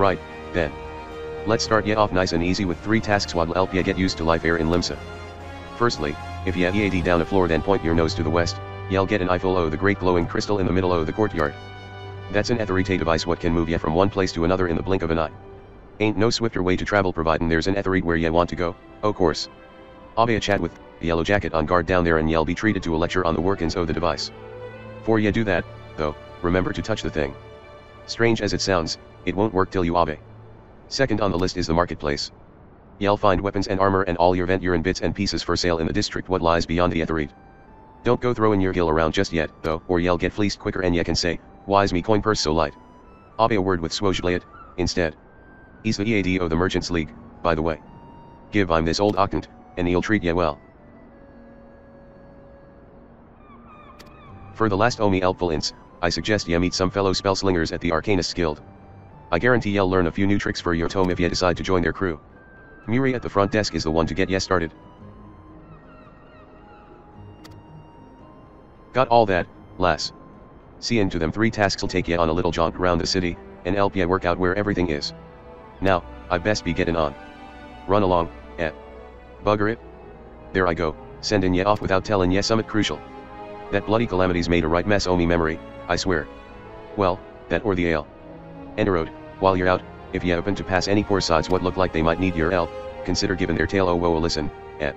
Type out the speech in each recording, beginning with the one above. Right, then. Let's start ya off nice and easy with three tasks what'll help ya get used to life here in Limsa. Firstly, if ya head down a floor then point your nose to the west, y'all get an eyeful o' the great glowing crystal in the middle o' the courtyard. That's an aetheryte device what can move ya from one place to another in the blink of an eye. Ain't no swifter way to travel providin' there's an aetheryte where ya want to go, o' course. I'll be a chat with the Yellowjacket on guard down there and y'all be treated to a lecture on the workings o' the device. 'Fore ya do that, though, remember to touch the thing. Strange as it sounds, it won't work till you obey. Second on the list is the marketplace. Y'all find weapons and armor and all your vent-urine bits and pieces for sale in the district what lies beyond the aetheryte. Don't go throwing your gill around just yet, though, or y'all get fleeced quicker and ya can say, why's me coin purse so light? I'll be a word with Swojblayet, instead. He's the EAD o' the Merchants League, by the way. Give I'm this old octant, and he'll treat ya well. For the last omi helpful ints, I suggest ya meet some fellow spellslingers at the Arcanist Guild. I guarantee y'all learn a few new tricks for your tome if ya decide to join their crew. Muri at the front desk is the one to get ya started. Got all that, lass. Seeing to them three tasks'll take ya on a little jaunt round the city, and help ya work out where everything is. Now, I best be getting on. Run along, eh. Bugger it. There I go, sending ya off without telling ya summit crucial. That bloody calamity's made a right mess o' me memory, I swear. Well, that or the ale. Enterode, while you're out, if you happen to pass any poor sods what look like they might need your help, consider giving their tale a listen, eh.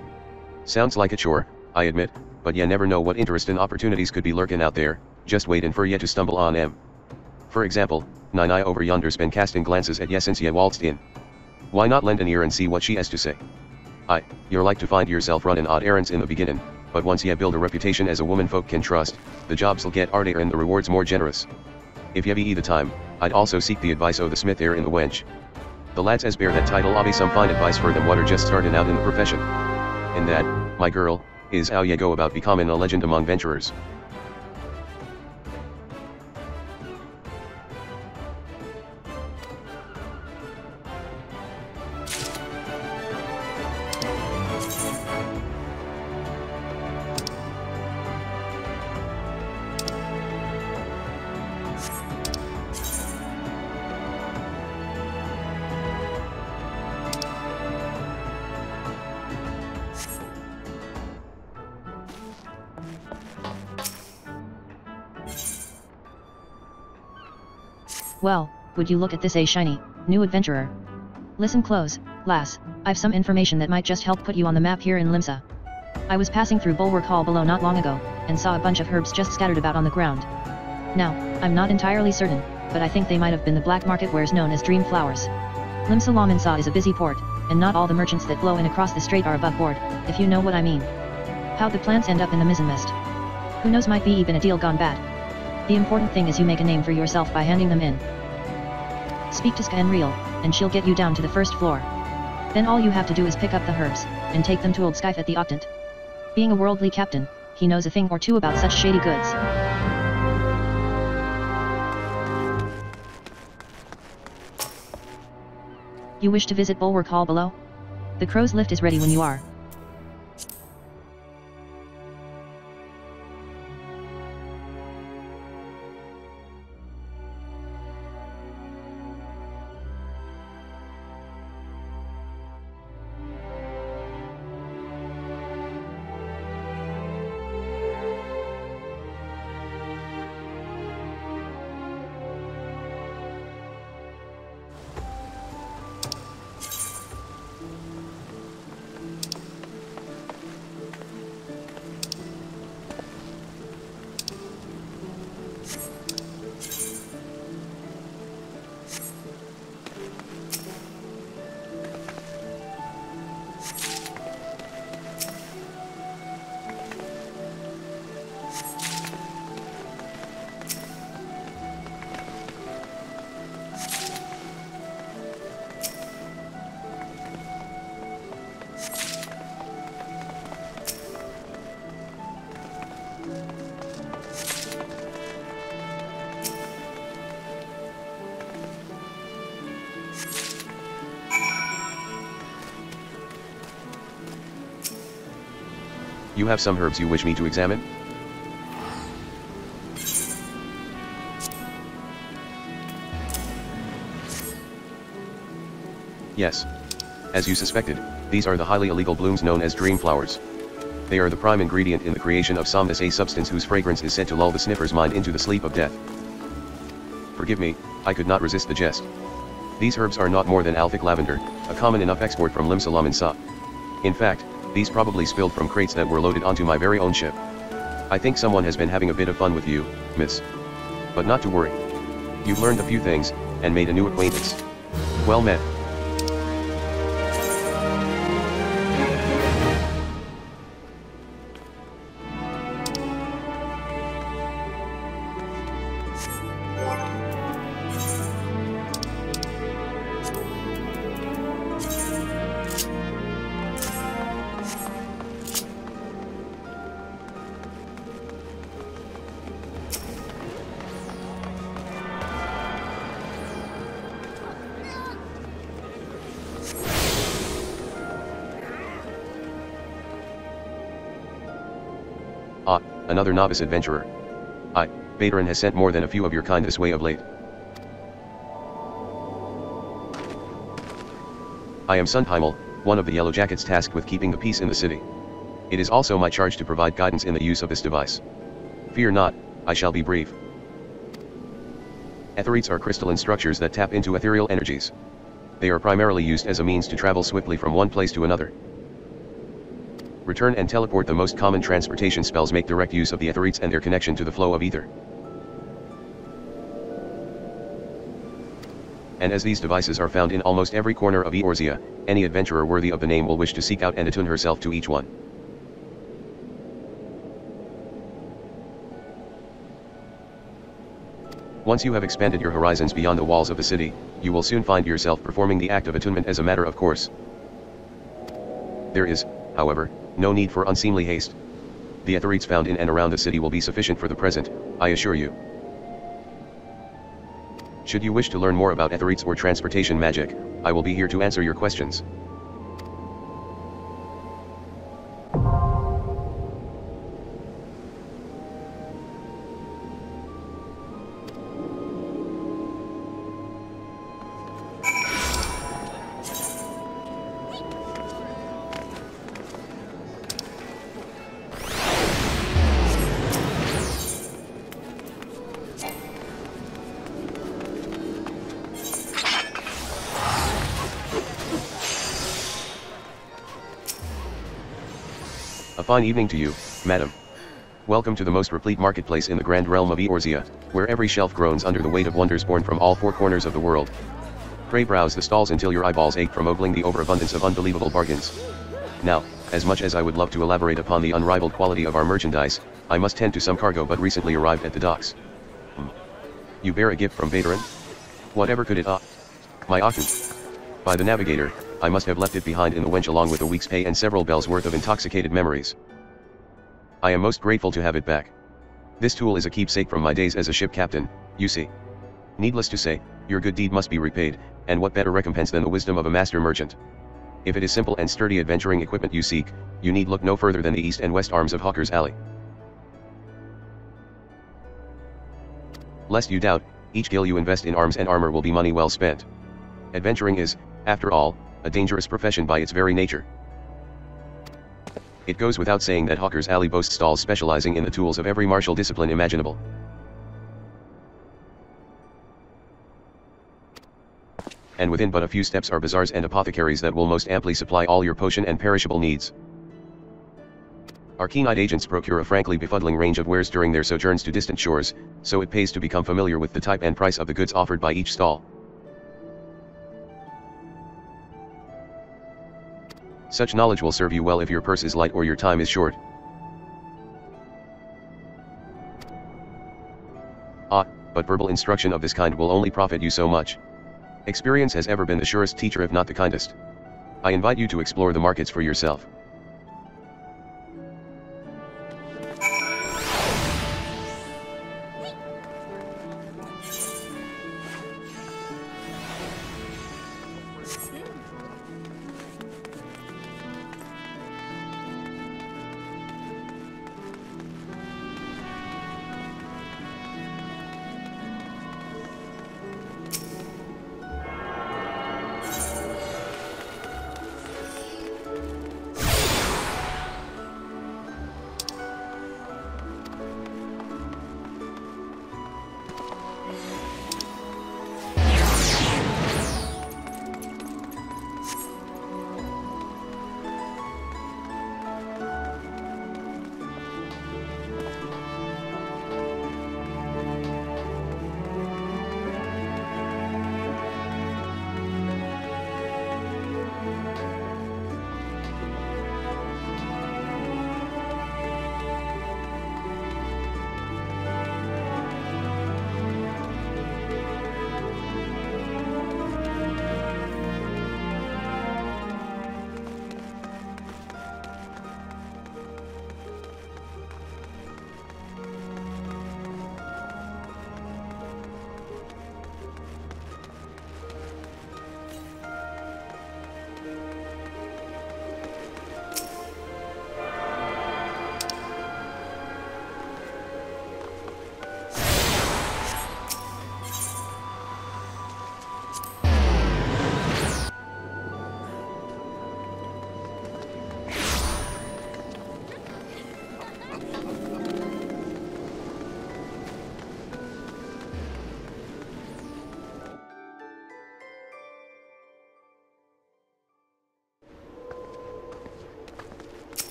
Sounds like a chore, I admit, but you never know what interesting opportunities could be lurking out there, just waiting for you to stumble on 'em. For example, Nine Eye over yonder's been casting glances at you since you waltzed in. Why not lend an ear and see what she has to say? Aye, you're like to find yourself running odd errands in the beginning, but once you build a reputation as a woman folk can trust, the jobs'll get harder and the rewards more generous. If ye be the time, I'd also seek the advice o' the smith here in the wench. The lads as bear that title be some fine advice for them what are just starting out in the profession. And that, my girl, is how ye go about becoming a legend among venturers. Well, would you look at this shiny, new adventurer. Listen close, lass, I've some information that might just help put you on the map here in Limsa. I was passing through Bulwark Hall below not long ago, and saw a bunch of herbs just scattered about on the ground. Now, I'm not entirely certain, but I think they might have been the black market wares known as dream flowers. Limsa Lominsa is a busy port, and not all the merchants that blow in across the strait are above board, if you know what I mean. How'd the plants end up in the mizzen mist? Who knows, might be even a deal gone bad. The important thing is you make a name for yourself by handing them in. Speak to Skaenriel, and she'll get you down to the first floor. Then all you have to do is pick up the herbs, and take them to Old Skyfe at the Octant. Being a worldly captain, he knows a thing or two about such shady goods. You wish to visit Bulwark Hall below? The crow's lift is ready when you are. You have some herbs you wish me to examine? Yes. As you suspected, these are the highly illegal blooms known as dream flowers. They are the prime ingredient in the creation of somnus, a substance whose fragrance is said to lull the sniffer's mind into the sleep of death. Forgive me, I could not resist the jest. These herbs are not more than althic lavender, a common enough export from Limsa Lominsa. In fact, these probably spilled from crates that were loaded onto my very own ship. I think someone has been having a bit of fun with you, miss. But not to worry. You've learned a few things, and made a new acquaintance. Well met. Another novice adventurer. I, Baderon, has sent more than a few of your kind this way of late. I am Sundheimel, one of the Yellowjackets tasked with keeping the peace in the city. It is also my charge to provide guidance in the use of this device. Fear not, I shall be brief. Aetherytes are crystalline structures that tap into ethereal energies. They are primarily used as a means to travel swiftly from one place to another. Return and teleport, the most common transportation spells, make direct use of the aetherytes and their connection to the flow of ether. And as these devices are found in almost every corner of Eorzea, any adventurer worthy of the name will wish to seek out and attune herself to each one. Once you have expanded your horizons beyond the walls of the city, you will soon find yourself performing the act of attunement as a matter of course. There is, however, no need for unseemly haste. The aetherytes found in and around the city will be sufficient for the present, I assure you. Should you wish to learn more about aetherytes or transportation magic, I will be here to answer your questions. A fine evening to you, madam. Welcome to the most replete marketplace in the grand realm of Eorzea, where every shelf groans under the weight of wonders born from all four corners of the world. Pray browse the stalls until your eyeballs ache from ogling the overabundance of unbelievable bargains. Now, as much as I would love to elaborate upon the unrivaled quality of our merchandise, I must tend to some cargo but recently arrived at the docks. You bear a gift from Baderon? Whatever could it be? My Ocken. By the navigator, I must have left it behind in the wench along with a week's pay and several bells worth of intoxicated memories. I am most grateful to have it back. This tool is a keepsake from my days as a ship captain, you see. Needless to say, your good deed must be repaid, and what better recompense than the wisdom of a master merchant? If it is simple and sturdy adventuring equipment you seek, you need look no further than the east and west arms of Hawker's Alley. Lest you doubt, each gil you invest in arms and armor will be money well spent. Adventuring is, after all, a dangerous profession by its very nature. It goes without saying that Hawker's Alley boasts stalls specializing in the tools of every martial discipline imaginable. And within but a few steps are bazaars and apothecaries that will most amply supply all your potion and perishable needs. Our keen-eyed agents procure a frankly befuddling range of wares during their sojourns to distant shores, so it pays to become familiar with the type and price of the goods offered by each stall. Such knowledge will serve you well if your purse is light or your time is short. But verbal instruction of this kind will only profit you so much. Experience has ever been the surest teacher, if not the kindest. I invite you to explore the markets for yourself.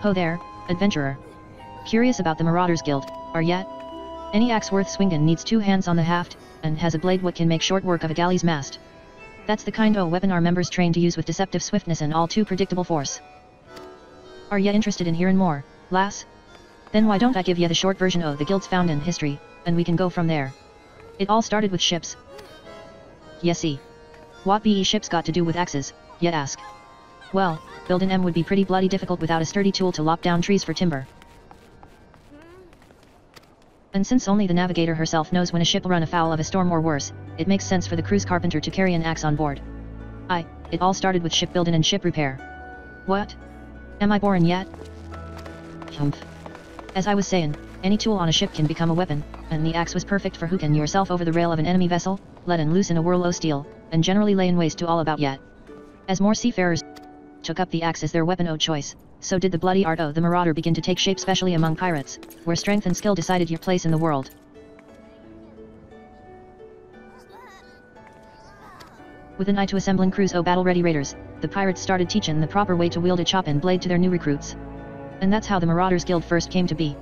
Ho there, adventurer. Curious about the Marauder's Guild, are yet? Any axe worth swingin' needs two hands on the haft, and has a blade what can make short work of a galley's mast. That's the kind of weapon our members train to use with deceptive swiftness and all too predictable force. Are ye interested in hearin' more, lass? Then why don't I give ye the short version of the guild's foundin' history, and we can go from there. It all started with ships. Ye see. What be ships got to do with axes, ye ask? Well, building 'em would be pretty bloody difficult without a sturdy tool to lop down trees for timber. And since only the navigator herself knows when a ship will run afoul of a storm or worse, it makes sense for the crew's carpenter to carry an axe on board. Aye, it all started with shipbuilding and ship repair. What? Am I boring yet? Humph. As I was saying, any tool on a ship can become a weapon, and the axe was perfect for hooking yourself over the rail of an enemy vessel, letting loose in a whirl o' steel, and generally laying waste to all about yet. As more seafarers took up the axe as their weapon o' choice, so did the bloody art o' the marauder begin to take shape, especially among pirates, where strength and skill decided your place in the world. With an eye to assembling crews o' battle-ready raiders, the pirates started teaching the proper way to wield a chop and blade to their new recruits. And that's how the Marauder's Guild first came to be.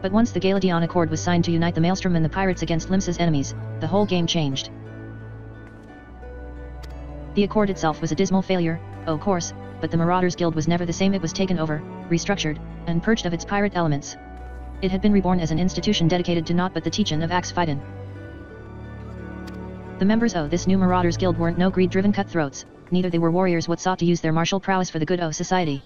But once the Galadion Accord was signed to unite the Maelstrom and the pirates against Limsa's enemies, the whole game changed. The Accord itself was a dismal failure, of course, but the Marauder's Guild was never the same. It was taken over, restructured, and purged of its pirate elements. It had been reborn as an institution dedicated to naught but the teaching of axe fighting. The members of this new Marauder's Guild weren't no greed-driven cutthroats, neither they were warriors what sought to use their martial prowess for the good of society.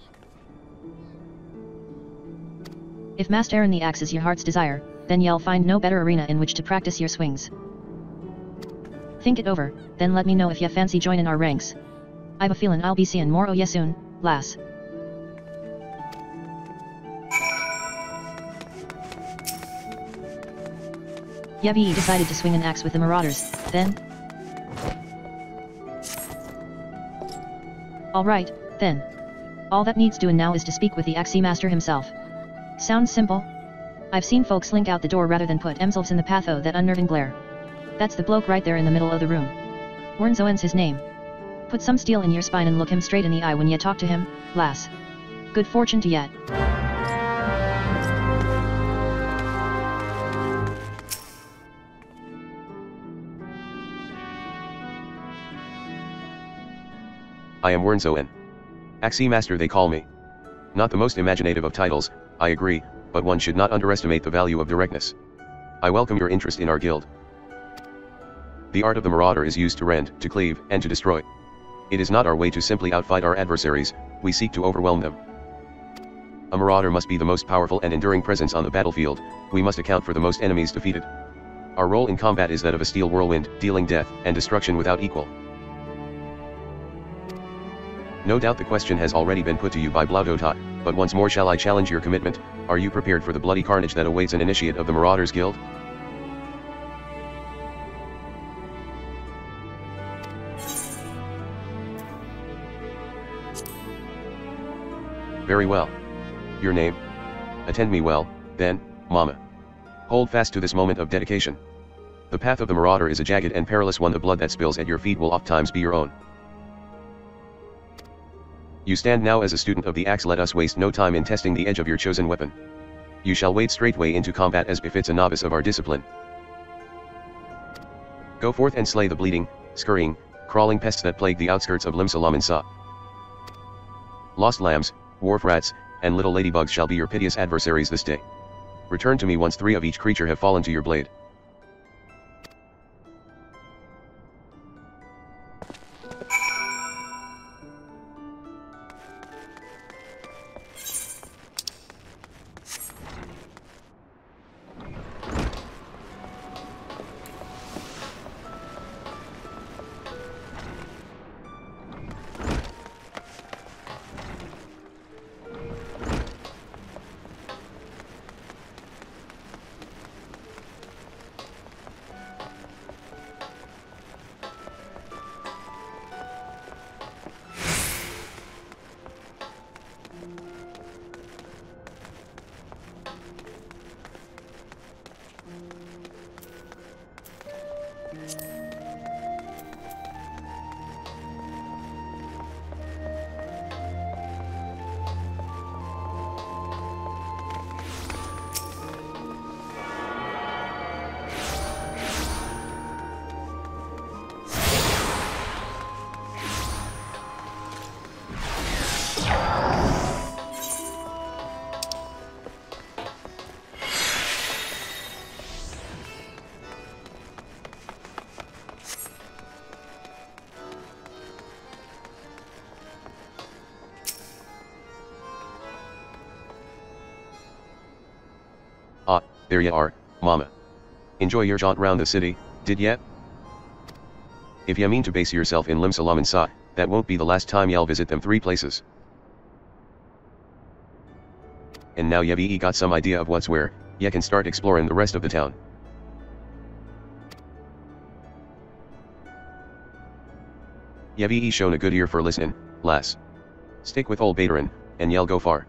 If mastering the axe is your heart's desire, then ye'll find no better arena in which to practice your swings. Think it over, then let me know if ye fancy joining our ranks. I've a feeling I'll be seeing more o' ye soon, lass. Ye be decided to swing an axe with the Marauders, then? Alright, then. All that needs doing now is to speak with the axe master himself. Sounds simple? I've seen folks slink out the door rather than put themselves in the path o' that unnerving glare. That's the bloke right there in the middle of the room. Wyrnzoen's his name. Put some steel in your spine and look him straight in the eye when ye talk to him, lass. Good fortune to ye. I am Wyrnzoen. Axe Master they call me. Not the most imaginative of titles, I agree, but one should not underestimate the value of directness. I welcome your interest in our guild. The art of the marauder is used to rend, to cleave, and to destroy. It is not our way to simply outfight our adversaries, we seek to overwhelm them. A marauder must be the most powerful and enduring presence on the battlefield, we must account for the most enemies defeated. Our role in combat is that of a steel whirlwind, dealing death and destruction without equal. No doubt the question has already been put to you by Blaudotai, but once more shall I challenge your commitment, are you prepared for the bloody carnage that awaits an initiate of the Marauder's Guild? Very well. Your name? Attend me well, then, Mama. Hold fast to this moment of dedication. The path of the marauder is a jagged and perilous one. The blood that spills at your feet will ofttimes be your own. You stand now as a student of the axe. Let us waste no time in testing the edge of your chosen weapon. You shall wade straightway into combat as befits a novice of our discipline. Go forth and slay the bleeding, scurrying, crawling pests that plague the outskirts of Limsa Lominsa. Lost lambs, wharf rats, and little ladybugs shall be your piteous adversaries this day. Return to me once three of each creature have fallen to your blade. Ah, there you are, mama. Enjoy your jaunt round the city, did yet? If you mean to base yourself in Limsa Lominsa, that won't be the last time you'll visit them three places. And now you've got some idea of what's where, you can start exploring the rest of the town. You've shown a good ear for listening, lass. Stick with old Baderon, and you'll go far.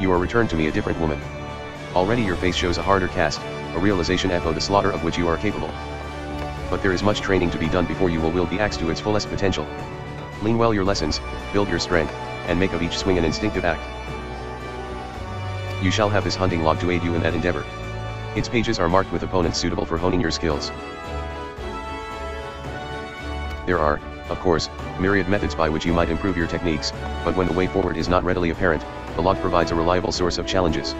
you are returned to me a different woman. Already your face shows a harder cast, a realization of the slaughter of which you are capable. But there is much training to be done before you will wield the axe to its fullest potential. Lean well your lessons, build your strength, and make of each swing an instinctive act. You shall have this hunting log to aid you in that endeavor. Its pages are marked with opponents suitable for honing your skills. There are, of course, myriad methods by which you might improve your techniques, but when the way forward is not readily apparent, the log provides a reliable source of challenges.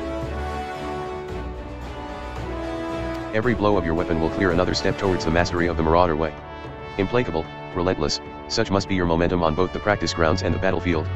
Every blow of your weapon will clear another step towards the mastery of the Marauder way. Implacable, relentless, such must be your momentum on both the practice grounds and the battlefield.